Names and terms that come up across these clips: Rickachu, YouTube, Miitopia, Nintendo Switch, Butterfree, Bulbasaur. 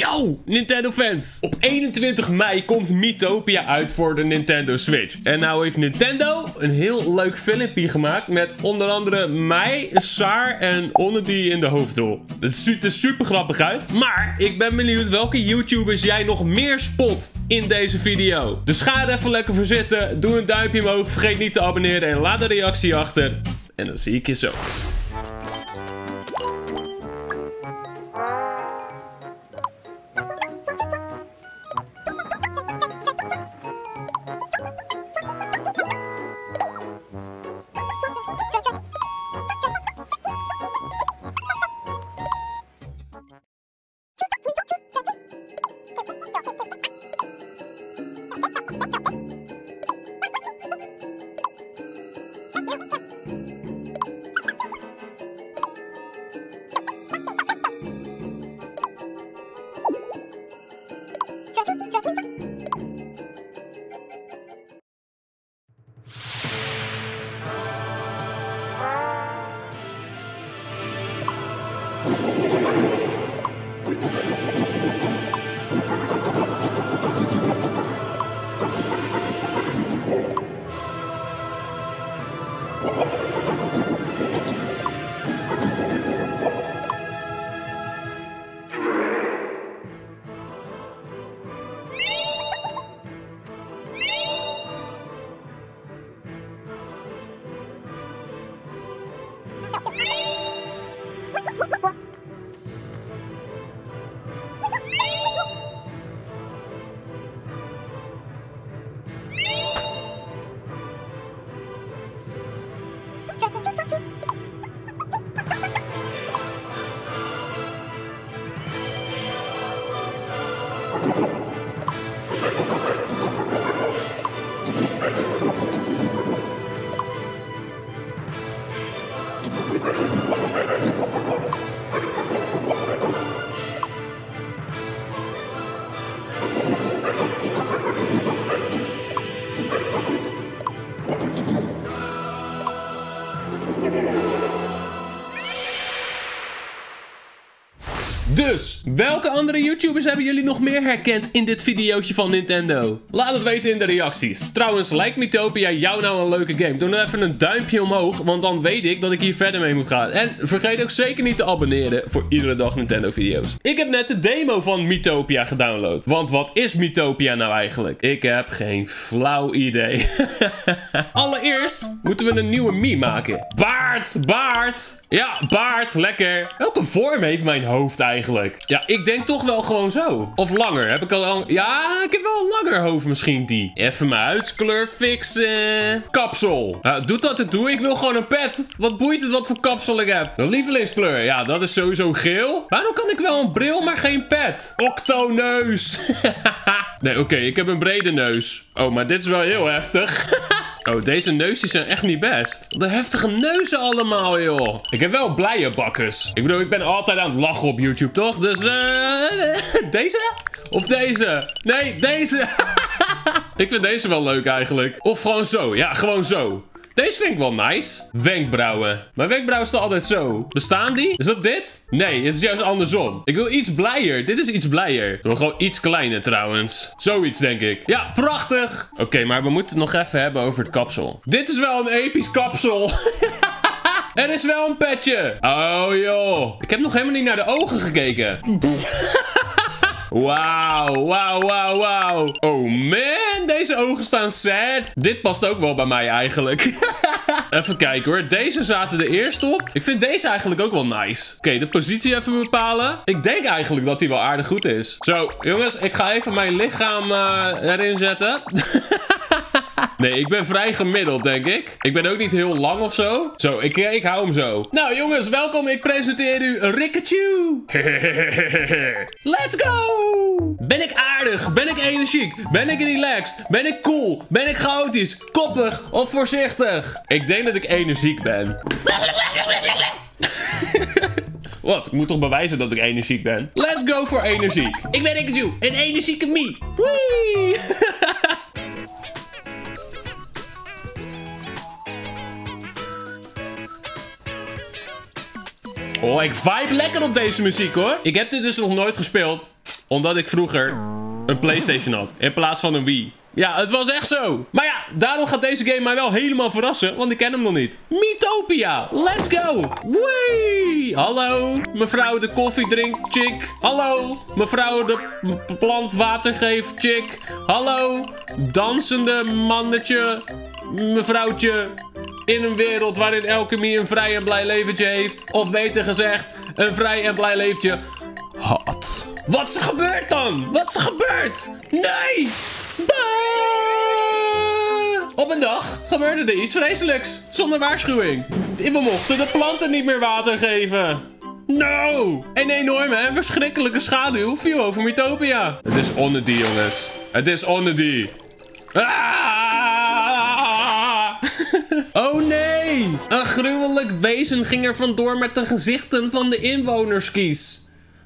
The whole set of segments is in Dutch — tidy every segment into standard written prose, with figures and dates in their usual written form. Yo, Nintendo-fans! Op 21 mei komt Miitopia uit voor de Nintendo Switch. En nou heeft Nintendo een heel leuk filmpje gemaakt met onder andere mij, Saar en Onnedie in de hoofdrol. Het ziet er super grappig uit, maar ik ben benieuwd welke YouTubers jij nog meer spot in deze video. Dus ga er even lekker voor zitten, doe een duimpje omhoog, vergeet niet te abonneren en laat een reactie achter. En dan zie ik je zo. Dus, welke andere YouTubers hebben jullie nog meer herkend in dit videootje van Nintendo? Laat het weten in de reacties. Trouwens, lijkt Miitopia jou nou een leuke game? Doe nou even een duimpje omhoog, want dan weet ik dat ik hier verder mee moet gaan. En vergeet ook zeker niet te abonneren voor iedere dag Nintendo video's. Ik heb net de demo van Miitopia gedownload. Want wat is Miitopia nou eigenlijk? Ik heb geen flauw idee. Allereerst moeten we een nieuwe Mii maken. Baard! Ja, baard, lekker. Welke vorm heeft mijn hoofd eigenlijk? Ja, ik denk toch wel gewoon zo. Of langer, heb ik al lang... Ja, ik heb wel een langer hoofd misschien, die. Even mijn huidskleur fixen. Kapsel. Doet dat het toe? Ik wil gewoon een pet. Wat boeit het wat voor kapsel ik heb? Mijn lievelingskleur. Ja, dat is sowieso geel. Waarom kan ik wel een bril, maar geen pet? Octoneus. Nee, oké, ik heb een brede neus. Oh, maar dit is wel heel heftig. Oh, deze neusjes zijn echt niet best. De heftige neuzen allemaal, joh. Ik heb wel blije bakkers. Ik bedoel, ik ben altijd aan het lachen op YouTube, toch? Dus, deze? Of deze? Nee, deze. Ik vind deze wel leuk eigenlijk. Of gewoon zo. Ja, gewoon zo. Deze vind ik wel nice. Wenkbrauwen. Mijn wenkbrauwen staan altijd zo. Bestaan die? Is dat dit? Nee, het is juist andersom. Ik wil iets blijer. Dit is iets blijer. Ik wil gewoon iets kleiner trouwens. Zoiets denk ik. Ja, prachtig. Oké, maar we moeten het nog even hebben over het kapsel. Dit is wel een episch kapsel. Er is wel een petje. Oh joh. Ik heb nog helemaal niet naar de ogen gekeken. Wauw. Oh man, deze ogen staan sad. Dit past ook wel bij mij eigenlijk. Even kijken hoor, deze zaten er eerst op. Ik vind deze eigenlijk ook wel nice. Oké, de positie even bepalen. Ik denk eigenlijk dat die wel aardig goed is. Zo, jongens, ik ga even mijn lichaam erin zetten. Nee, ik ben vrij gemiddeld, denk ik. Ik ben ook niet heel lang of zo. Zo, ik hou hem zo. Nou jongens, welkom. Ik presenteer u Rickachu. Let's go! Ben ik aardig? Ben ik energiek? Ben ik relaxed? Ben ik cool? Ben ik chaotisch? Koppig of voorzichtig? Ik denk dat ik energiek ben. Wat? Ik moet toch bewijzen dat ik energiek ben? Let's go voor energiek. Ik ben Rickachu, een energieke Mii. Wee! Oh, ik vibe lekker op deze muziek hoor. Ik heb dit dus nog nooit gespeeld. Omdat ik vroeger een PlayStation had. In plaats van een Wii. Ja, het was echt zo. Maar ja, daarom gaat deze game mij wel helemaal verrassen. Want ik ken hem nog niet. Miitopia. Let's go. Wee. Hallo. Mevrouw de koffie drinkt. Chick. Hallo. Mevrouw de plant water geeft. Chick. Hallo. Dansende mannetje. Mevrouwtje. In een wereld waarin alchemie een vrij en blij leventje heeft. Of beter gezegd, een vrij en blij leventje. Had. Wat is er gebeurd dan? Wat is er gebeurd? Nee! Op een dag gebeurde er iets vreselijks. Zonder waarschuwing. We mochten de planten niet meer water geven. No! Een enorme en verschrikkelijke schaduw viel over Miitopia. Het is onedi, jongens. Het is onedi. Oh nee! Een gruwelijk wezen ging er vandoor met de gezichten van de inwonerskies.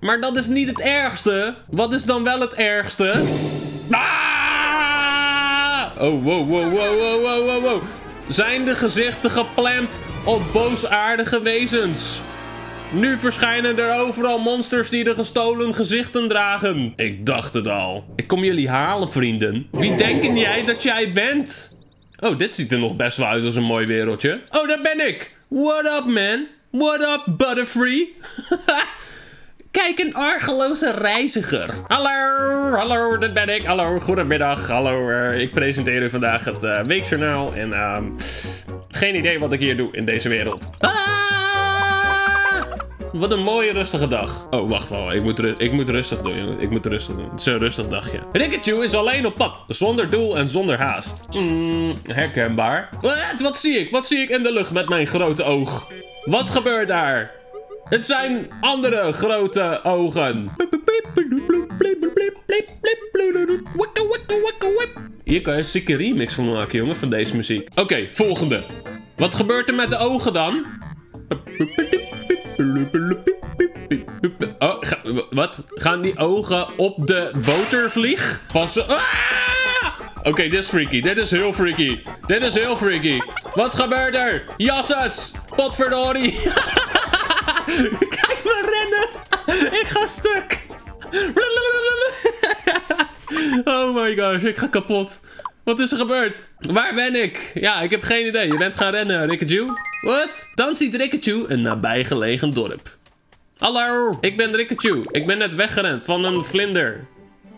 Maar dat is niet het ergste. Wat is dan wel het ergste? Ah! Oh, wow, wow, wow, wow, wow, wow. Zijn de gezichten geplant op boosaardige wezens? Nu verschijnen er overal monsters die de gestolen gezichten dragen. Ik dacht het al. Ik kom jullie halen, vrienden. Wie denken jij dat jij bent? Oh, dit ziet er nog best wel uit als een mooi wereldje. Oh, daar ben ik. What up, man? What up, Butterfree? Kijk, een argeloze reiziger. Hallo, hallo, dit ben ik. Hallo, goedemiddag. Hallo, ik presenteer u vandaag het weekjournaal. En geen idee wat ik hier doe in deze wereld. Ah! Wat een mooie rustige dag. Oh, wacht wel. Ik moet rustig doen, jongen. Ik moet rustig doen. Het is een rustig dagje. Rickachu is alleen op pad. Zonder doel en zonder haast. Herkenbaar. Wat zie ik? Wat zie ik in de lucht met mijn grote oog? Wat gebeurt daar? Het zijn andere grote ogen. Hier kan je een zieke remix van maken, jongen, van deze muziek. Oké, volgende. Wat gebeurt er met de ogen dan? Oh, wat? Gaan die ogen op de botervlieg? Passen. Oké, dit is freaky. Dit is heel freaky. Dit is heel freaky. Wat gebeurt er? Jasses! Potverdorie! Kijk me rennen! Ik ga stuk! Oh my gosh, ik ga kapot. Wat is er gebeurd? Waar ben ik? Ja, ik heb geen idee. Je bent gaan rennen, Rickachu. Wat? Dan ziet Rickachu een nabijgelegen dorp. Hallo, ik ben Rickachu. Ik ben net weggerend van een vlinder.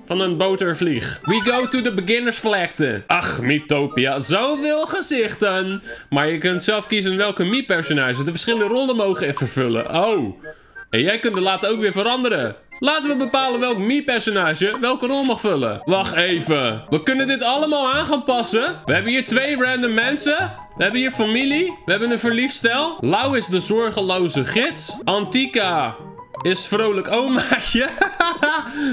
Van een botervlieg. We go to the beginners vlakte. Ach, Miitopia. Zoveel gezichten. Maar je kunt zelf kiezen welke Mii-personage de verschillende rollen mogen vervullen. Oh. En jij kunt het later ook weer veranderen. Laten we bepalen welk Mii-personage welke rol mag vullen. Wacht even. We kunnen dit allemaal aan gaan passen. We hebben hier 2 random mensen. We hebben hier familie. We hebben een verliefd stel. Lau is de zorgeloze gids. Antika is vrolijk omaatje.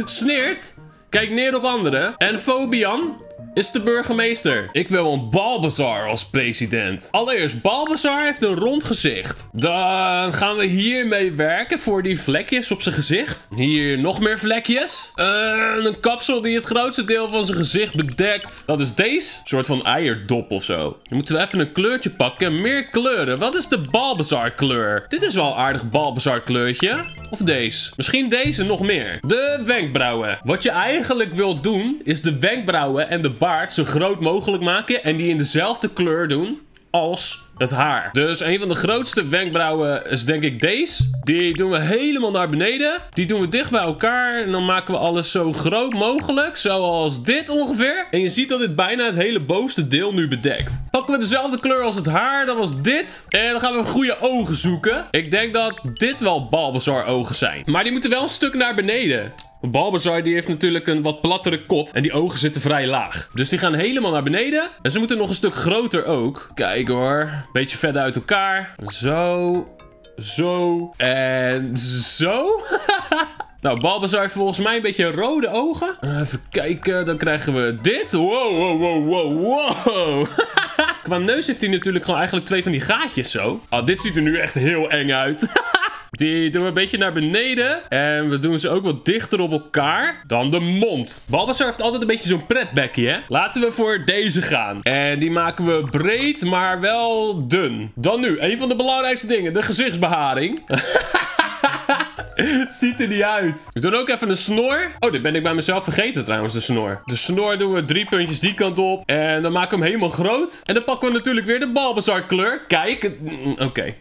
Sneert. Kijk neer op anderen. En Fobian is de burgemeester. Ik wil een Bulbasaur als president. Allereerst, Bulbasaur heeft een rond gezicht. Dan gaan we hiermee werken voor die vlekjes op zijn gezicht. Hier nog meer vlekjes. Een kapsel die het grootste deel van zijn gezicht bedekt. Dat is deze. Een soort van eierdop of zo. Dan moeten we even een kleurtje pakken. Meer kleuren. Wat is de Bulbasaur kleur? Dit is wel een aardig Bulbasaur kleurtje. Of deze. Misschien deze nog meer. De wenkbrauwen. Wat je eigenlijk wilt doen is de wenkbrauwen en de baard zo groot mogelijk maken en die in dezelfde kleur doen als het haar. Dus een van de grootste wenkbrauwen is denk ik deze. Die doen we helemaal naar beneden. Die doen we dicht bij elkaar. En dan maken we alles zo groot mogelijk. Zoals dit ongeveer. En je ziet dat dit bijna het hele bovenste deel nu bedekt. Pakken we dezelfde kleur als het haar. Dat was dit. En dan gaan we goede ogen zoeken. Ik denk dat dit wel Bulbasaur ogen zijn. Maar die moeten wel een stuk naar beneden. Bulbasaur die heeft natuurlijk een wat plattere kop. En die ogen zitten vrij laag. Dus die gaan helemaal naar beneden. En ze moeten nog een stuk groter ook. Kijk hoor. Beetje verder uit elkaar. Zo. Zo. En zo. Nou, Bulbasaur heeft volgens mij een beetje rode ogen. Even kijken. Dan krijgen we dit. Wow, wow, wow, wow, wow. Qua neus heeft hij natuurlijk gewoon eigenlijk 2 van die gaatjes zo. Ah, dit ziet er nu echt heel eng uit. Die doen we een beetje naar beneden. En we doen ze ook wat dichter op elkaar dan de mond. Bulbasaur heeft altijd een beetje zo'n pretbekje, hè? Laten we voor deze gaan. En die maken we breed, maar wel dun. Dan nu, een van de belangrijkste dingen. De gezichtsbeharing. Ziet er niet uit. We doen ook even een snor. Oh, dit ben ik bij mezelf vergeten trouwens, de snor. De snor doen we 3 puntjes die kant op. En dan maken we hem helemaal groot. En dan pakken we natuurlijk weer de Bulbasaur kleur. Kijk. Oké.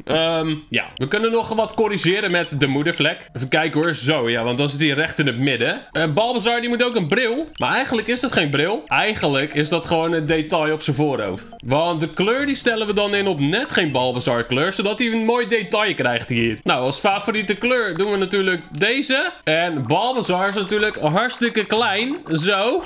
Ja. We kunnen nog wat corrigeren met de moedervlek. Even kijken hoor. Zo, ja. Want dan zit hij recht in het midden. Bulbasaur die moet ook een bril. Maar eigenlijk is dat geen bril. Eigenlijk is dat gewoon een detail op zijn voorhoofd. Want de kleur die stellen we dan in op net geen Bulbasaur kleur. Zodat hij een mooi detail krijgt hier. Nou, als favoriete kleur doen we natuurlijk deze. En Bulbasaur is natuurlijk hartstikke klein. Zo.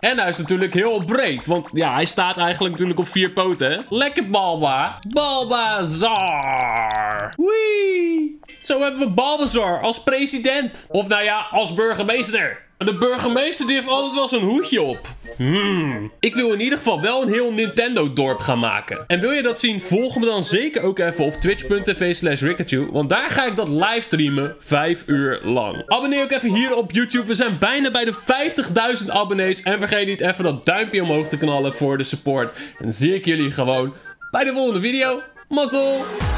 En hij is natuurlijk heel breed. Want ja, hij staat eigenlijk natuurlijk op 4 poten. Lekker Balba. Bulbasaur. Wee. Zo hebben we Bulbasaur als president. Of nou ja, als burgemeester. De burgemeester die heeft altijd wel zo'n hoedje op. Ik wil in ieder geval wel een heel Nintendo dorp gaan maken. En wil je dat zien? Volg me dan zeker ook even op twitch.tv/Rickachu. Want daar ga ik dat livestreamen 5 uur lang. Abonneer ook even hier op YouTube. We zijn bijna bij de 50.000 abonnees. En vergeet niet even dat duimpje omhoog te knallen voor de support. En dan zie ik jullie gewoon bij de volgende video. Mazzel!